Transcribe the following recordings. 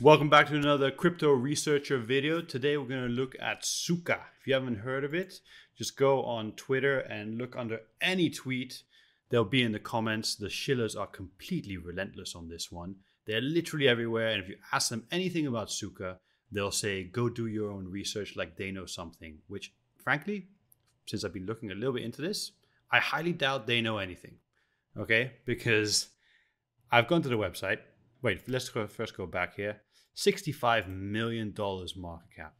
Welcome back to another Crypto Researcher video. Today we're going to look at Tsuka. If you haven't heard of it, just go on Twitter and look under any tweet. They'll be in the comments. The shillers are completely relentless on this one. They're literally everywhere, and if you ask them anything about Tsuka, they'll say go do your own research like they know something, which frankly, since I've been looking a little bit into this, I highly doubt they know anything, okay? Because I've gone to the website. Wait, let's first go back here. $65 million market cap.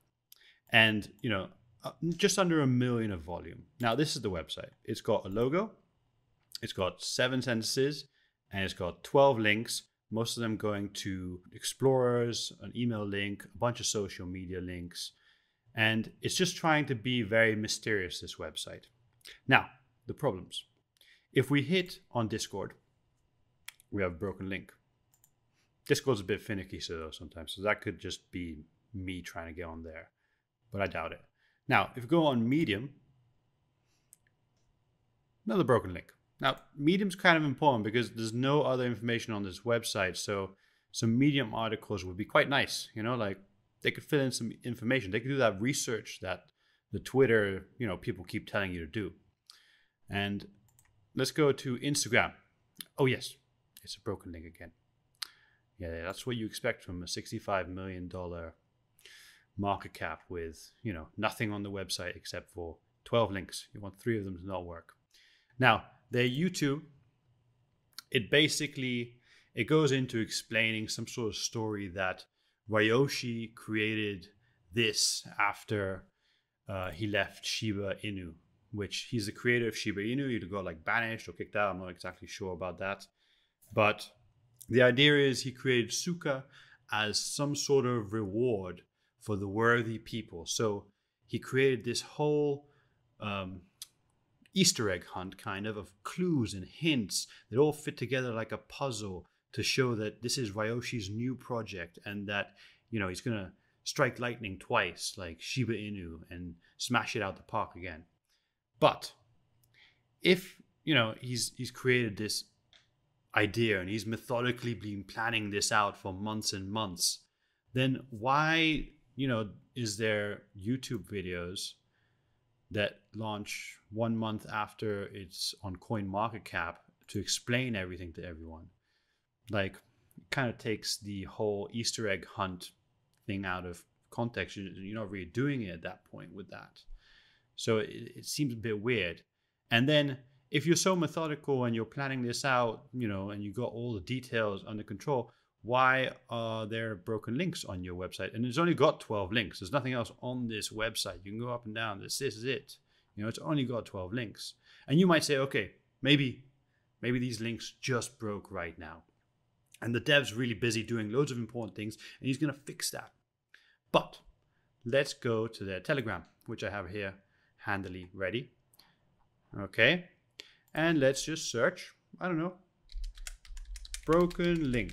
And, you know, just under $1 million of volume. Now, this is the website. It's got a logo. It's got 7 sentences. And it's got 12 links. Most of them going to explorers, an email link, a bunch of social media links. And it's just trying to be very mysterious, this website. Now, the problems. If we hit on Discord, we have a broken link. Discord's a bit finicky sometimes, so that could just be me trying to get on there, but I doubt it. Now, if we go on Medium, another broken link. Now, Medium's kind of important because there's no other information on this website, so some Medium articles would be quite nice, you know, like they could fill in some information. They could do that research that the Twitter, you know, people keep telling you to do. And let's go to Instagram. Oh yes, it's a broken link again. Yeah, that's what you expect from a $65 million market cap with, you know, nothing on the website except for 12 links. You want 3 of them to not work. Now, their YouTube, it goes into explaining some sort of story that Ryoshi created this after he left Shiba Inu, which he's the creator of Shiba Inu. He got like banished or kicked out. I'm not exactly sure about that, but the idea is he created Tsuka as some sort of reward for the worthy people. So he created this whole Easter egg hunt kind of clues and hints that all fit together like a puzzle to show that this is Ryoshi's new project and that, you know, he's going to strike lightning twice like Shiba Inu and smash it out the park again. But if, you know, he's created this idea and he's methodically been planning this out for months and months, then why, you know, is there YouTube videos that launch 1 month after it's on CoinMarketCap to explain everything to everyone? Like, it kind of takes the whole Easter egg hunt thing out of context. You're not really doing it at that point with that. So it seems a bit weird. And then if you're so methodical and you're planning this out, you know, and you got all the details under control, why are there broken links on your website? And it's only got 12 links. There's nothing else on this website. You can go up and down. This is it. You know, it's only got 12 links. And you might say, okay, maybe these links just broke right now, and the dev's really busy doing loads of important things, and he's going to fix that. But let's go to their Telegram, which I have here handily ready. Okay. And let's just search, I don't know, broken link.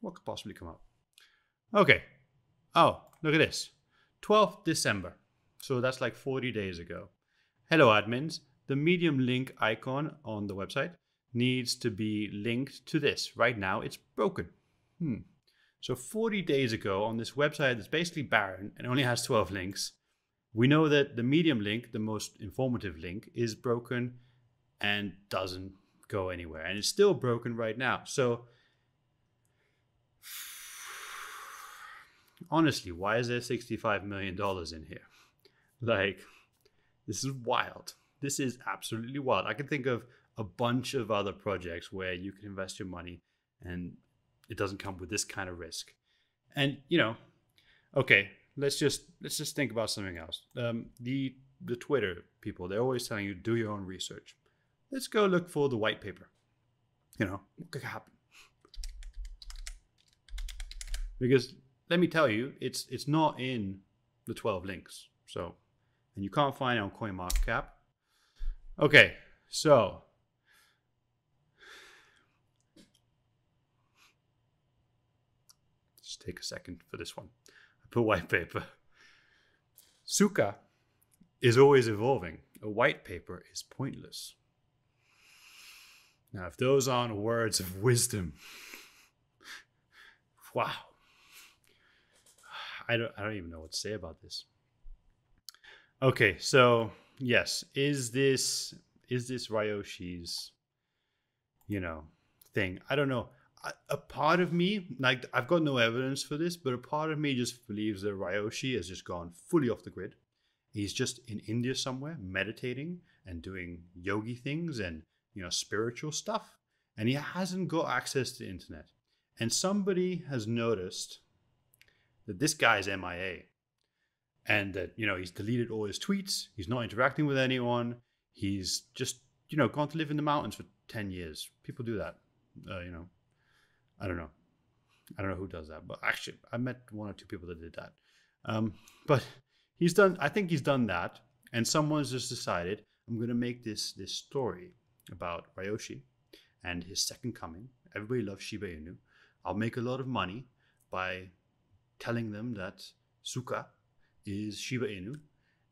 What could possibly come up? Okay. Oh, look at this. 12th December. So that's like 40 days ago. Hello, admins. The Medium link icon on the website needs to be linked to this. Right now, it's broken. So 40 days ago on this website that's basically barren and only has 12 links, we know that the Medium link, the most informative link, is broken and doesn't go anywhere. And it's still broken right now. So honestly, why is there $65 million in here? Like, this is wild. This is absolutely wild. I can think of a bunch of other projects where you can invest your money and it doesn't come with this kind of risk. And, you know, okay, let's just think about something else. The Twitter people, they're always telling you do your own research. Let's go look for the white paper. You know, what could happen? Because let me tell you, it's not in the 12 links. So, and you can't find it on CoinMarketCap. Okay, so let's take a second for this one. The white paper. Tsuka is always evolving. A white paper is pointless. Now, if those aren't words of wisdom, Wow. I don't even know what to say about this. Okay, so yes, is this Ryoshi's, you know, thing? I don't know. A part of me, like, I've got no evidence for this, but a part of me just believes that Ryoshi has just gone fully off the grid. He's just in India somewhere meditating and doing yogi things and, you know, spiritual stuff. And he hasn't got access to the internet. And somebody has noticed that this guy's MIA and that, you know, he's deleted all his tweets. He's not interacting with anyone. He's just, you know, gone to live in the mountains for 10 years. People do that, you know. I don't know who does that, but actually I met one or two people that did that. But he's done, I think he's done that. And someone's just decided, I'm going to make this story about Ryoshi and his second coming. Everybody loves Shiba Inu. I'll make a lot of money by telling them that Tsuka is Shiba Inu.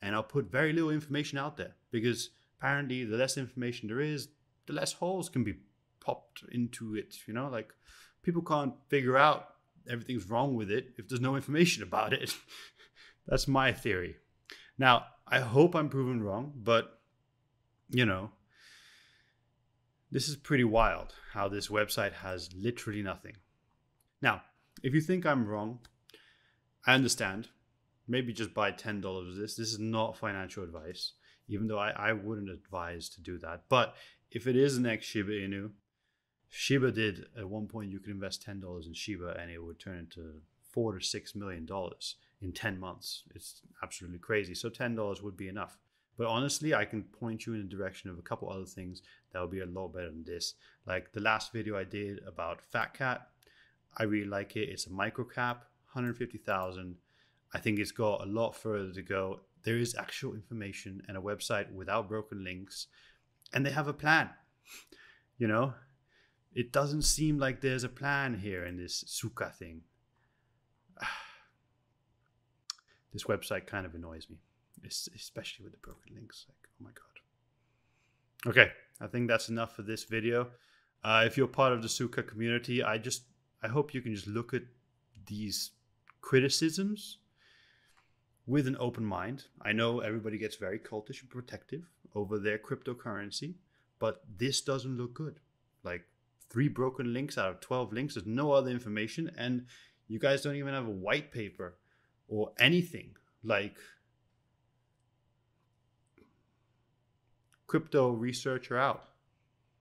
And I'll put very little information out there because apparently the less information there is, the less holes can be popped into it, you know, like, people can't figure out everything's wrong with it if there's no information about it. That's my theory. Now, I hope I'm proven wrong, but, you know, this is pretty wild how this website has literally nothing. Now, if you think I'm wrong, I understand. Maybe just buy $10 of this. This is not financial advice, even though I wouldn't advise to do that. But if it is an ex-Shiba Inu, Shiba did at one point, you could invest $10 in Shiba and it would turn into $4 to $6 million in 10 months. It's absolutely crazy. So $10 would be enough. But honestly, I can point you in the direction of a couple other things that would be a lot better than this. Like the last video I did about Fat Cat, I really like it. It's a micro cap, 150,000. I think it's got a lot further to go. There is actual information and a website without broken links, and they have a plan, you know. It doesn't seem like there's a plan here in this Tsuka thing. This website kind of annoys me, especially with the broken links. Like, oh my God. Okay, I think that's enough for this video. If you're part of the Tsuka community, I hope you can just look at these criticisms with an open mind. I know everybody gets very cultish and protective over their cryptocurrency, but this doesn't look good. Like, 3 broken links out of 12 links. There's no other information. And you guys don't even have a white paper or anything. Like, CryptoResearcher out.